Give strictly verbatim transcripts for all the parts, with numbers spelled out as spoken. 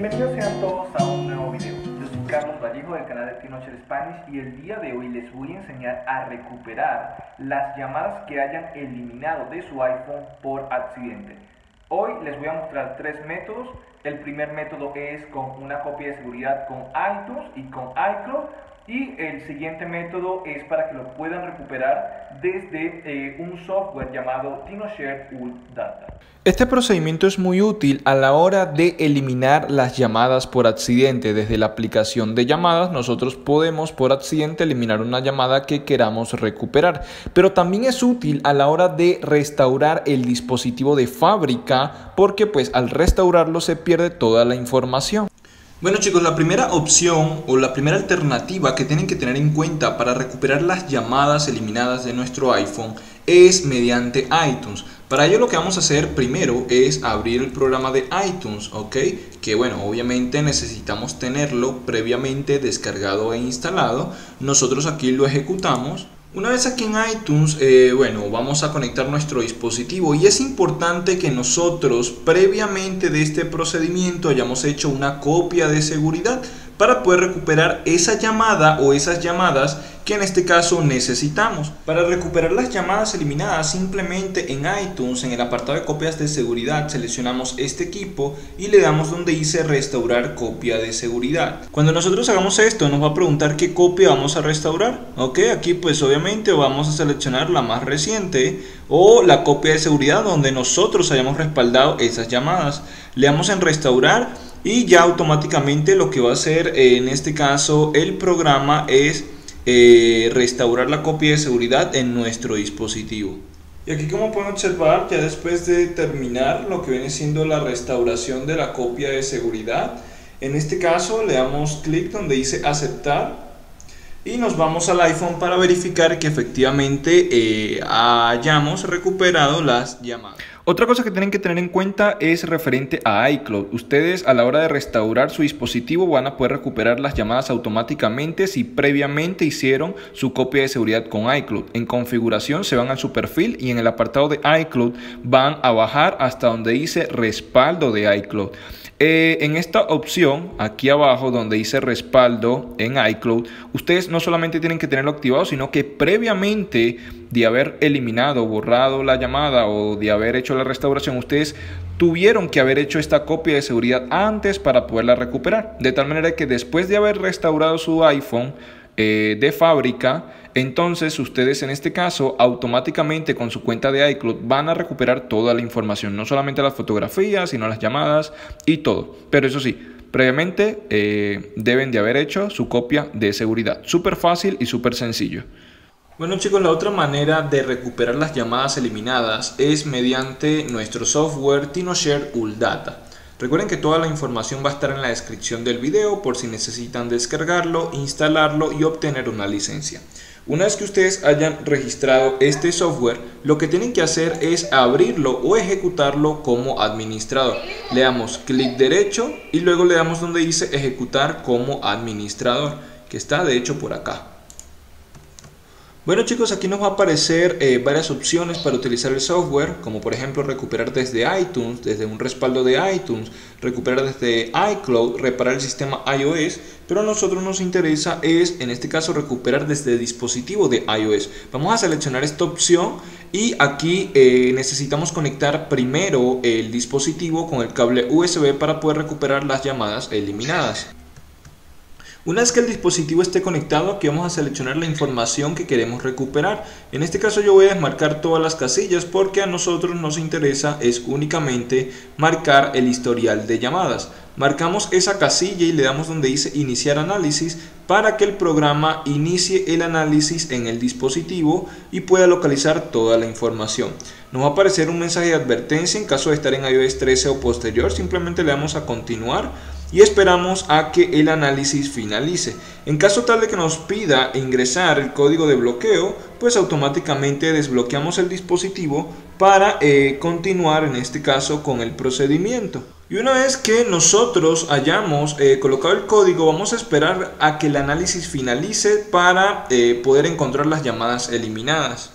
Bienvenidos sean todos a un nuevo video. Yo soy Carlos Vallejo del canal de Tenorshare Spanish y el día de hoy les voy a enseñar a recuperar las llamadas que hayan eliminado de su iPhone por accidente. Hoy les voy a mostrar tres métodos. El primer método es con una copia de seguridad con iTunes y con iCloud. Y el siguiente método es para que lo puedan recuperar desde eh, un software llamado Tenorshare UltData. Este procedimiento es muy útil a la hora de eliminar las llamadas por accidente. Desde la aplicación de llamadas nosotros podemos por accidente eliminar una llamada que queramos recuperar. Pero también es útil a la hora de restaurar el dispositivo de fábrica porque pues al restaurarlo se pierde toda la información. Bueno chicos, la primera opción o la primera alternativa que tienen que tener en cuenta para recuperar las llamadas eliminadas de nuestro iPhone es mediante iTunes. Para ello lo que vamos a hacer primero es abrir el programa de iTunes, ¿ok? Que bueno, obviamente necesitamos tenerlo previamente descargado e instalado. Nosotros aquí lo ejecutamos. Una vez aquí en iTunes, eh, bueno, vamos a conectar nuestro dispositivo y es importante que nosotros previamente de este procedimiento hayamos hecho una copia de seguridad para poder recuperar esa llamada o esas llamadas que en este caso necesitamos. Para recuperar las llamadas eliminadas simplemente en iTunes, en el apartado de copias de seguridad, seleccionamos este equipo y le damos donde dice restaurar copia de seguridad. Cuando nosotros hagamos esto nos va a preguntar qué copia vamos a restaurar, ok, aquí pues obviamente vamos a seleccionar la más reciente o la copia de seguridad donde nosotros hayamos respaldado esas llamadas. Le damos en restaurar y ya automáticamente lo que va a hacer eh, en este caso el programa es eh, restaurar la copia de seguridad en nuestro dispositivo. Y aquí como pueden observar, ya después de terminar lo que viene siendo la restauración de la copia de seguridad, en este caso le damos clic donde dice aceptar y nos vamos al iPhone para verificar que efectivamente eh, hayamos recuperado las llamadas. Otra cosa que tienen que tener en cuenta es referente a iCloud. Ustedes a la hora de restaurar su dispositivo van a poder recuperar las llamadas automáticamente si previamente hicieron su copia de seguridad con iCloud. En configuración se van a su perfil y en el apartado de iCloud van a bajar hasta donde dice respaldo de iCloud. Eh, en esta opción, aquí abajo donde dice respaldo en iCloud, ustedes no solamente tienen que tenerlo activado, sino que previamente de haber eliminado, borrado la llamada o de haber hecho la restauración, ustedes tuvieron que haber hecho esta copia de seguridad antes para poderla recuperar. De tal manera que después de haber restaurado su iPhone eh, de fábrica, entonces ustedes en este caso automáticamente con su cuenta de iCloud van a recuperar toda la información, no solamente las fotografías, sino las llamadas y todo. Pero eso sí, previamente eh, deben de haber hecho su copia de seguridad. Súper fácil y súper sencillo. Bueno chicos, la otra manera de recuperar las llamadas eliminadas es mediante nuestro software Tenorshare UltData. Recuerden que toda la información va a estar en la descripción del video por si necesitan descargarlo, instalarlo y obtener una licencia. Una vez que ustedes hayan registrado este software, lo que tienen que hacer es abrirlo o ejecutarlo como administrador. Le damos clic derecho y luego le damos donde dice ejecutar como administrador, que está de hecho por acá. Bueno chicos, aquí nos va a aparecer eh, varias opciones para utilizar el software, como por ejemplo recuperar desde iTunes, desde un respaldo de iTunes, recuperar desde iCloud, reparar el sistema iOS, pero a nosotros nos interesa es, en este caso, recuperar desde el dispositivo de iOS. Vamos a seleccionar esta opción y aquí eh, necesitamos conectar primero el dispositivo con el cable U S B para poder recuperar las llamadas eliminadas. Una vez que el dispositivo esté conectado, aquí vamos a seleccionar la información que queremos recuperar. En este caso yo voy a desmarcar todas las casillas porque a nosotros nos interesa es únicamente marcar el historial de llamadas. Marcamos esa casilla y le damos donde dice iniciar análisis para que el programa inicie el análisis en el dispositivo y pueda localizar toda la información. Nos va a aparecer un mensaje de advertencia en caso de estar en iOS trece o posterior. Simplemente le damos a continuar y esperamos a que el análisis finalice. En caso tal de que nos pida ingresar el código de bloqueo, pues automáticamente desbloqueamos el dispositivo para eh, continuar en este caso con el procedimiento. Y una vez que nosotros hayamos eh, colocado el código, vamos a esperar a que el análisis finalice para eh, poder encontrar las llamadas eliminadas.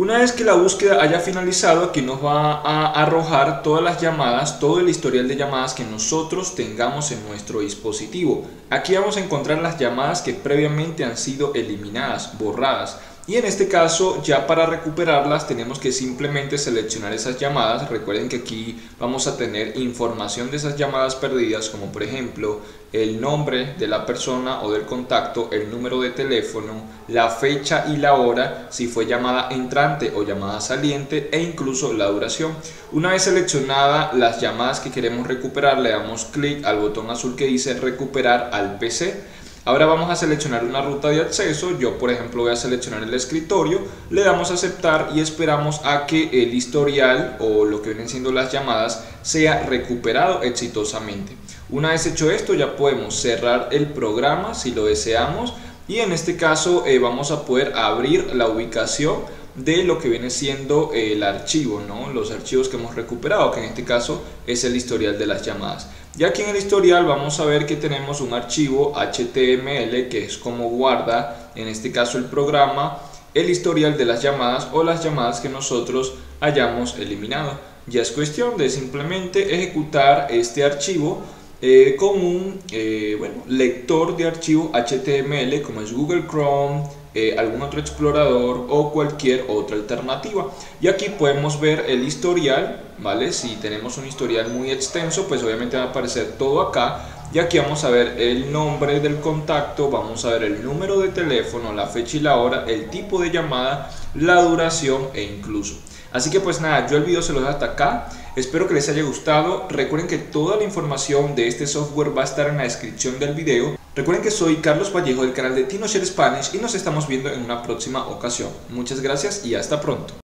Una vez que la búsqueda haya finalizado, aquí nos va a arrojar todas las llamadas, todo el historial de llamadas que nosotros tengamos en nuestro dispositivo. Aquí vamos a encontrar las llamadas que previamente han sido eliminadas, borradas. Y en este caso, ya para recuperarlas tenemos que simplemente seleccionar esas llamadas. Recuerden que aquí vamos a tener información de esas llamadas perdidas, como por ejemplo el nombre de la persona o del contacto, el número de teléfono, la fecha y la hora, si fue llamada entrante o llamada saliente, e incluso la duración. Una vez seleccionadas las llamadas que queremos recuperar, le damos clic al botón azul que dice recuperar al P C. Ahora vamos a seleccionar una ruta de acceso. Yo por ejemplo voy a seleccionar el escritorio, le damos a aceptar y esperamos a que el historial o lo que vienen siendo las llamadas sea recuperado exitosamente. Una vez hecho esto, ya podemos cerrar el programa si lo deseamos, y en este caso eh, vamos a poder abrir la ubicación de lo que viene siendo el archivo, ¿no? Los archivos que hemos recuperado, que en este caso es el historial de las llamadas. Y aquí en el historial vamos a ver que tenemos un archivo H T M L, que es como guarda, en este caso el programa, el historial de las llamadas o las llamadas que nosotros hayamos eliminado. Ya es cuestión de simplemente ejecutar este archivo eh, con un eh, bueno, lector de archivo H T M L, como es Google Chrome, Eh, algún otro explorador o cualquier otra alternativa. Y aquí podemos ver el historial, ¿vale? Si tenemos un historial muy extenso, pues obviamente va a aparecer todo acá. Y aquí vamos a ver el nombre del contacto, vamos a ver el número de teléfono, la fecha y la hora, el tipo de llamada, la duración e incluso. Así que pues nada, yo el video se los dejo hasta acá. Espero que les haya gustado. Recuerden que toda la información de este software va a estar en la descripción del video. Recuerden que soy Carlos Vallejo del canal de Tenorshare Spanish y nos estamos viendo en una próxima ocasión. Muchas gracias y hasta pronto.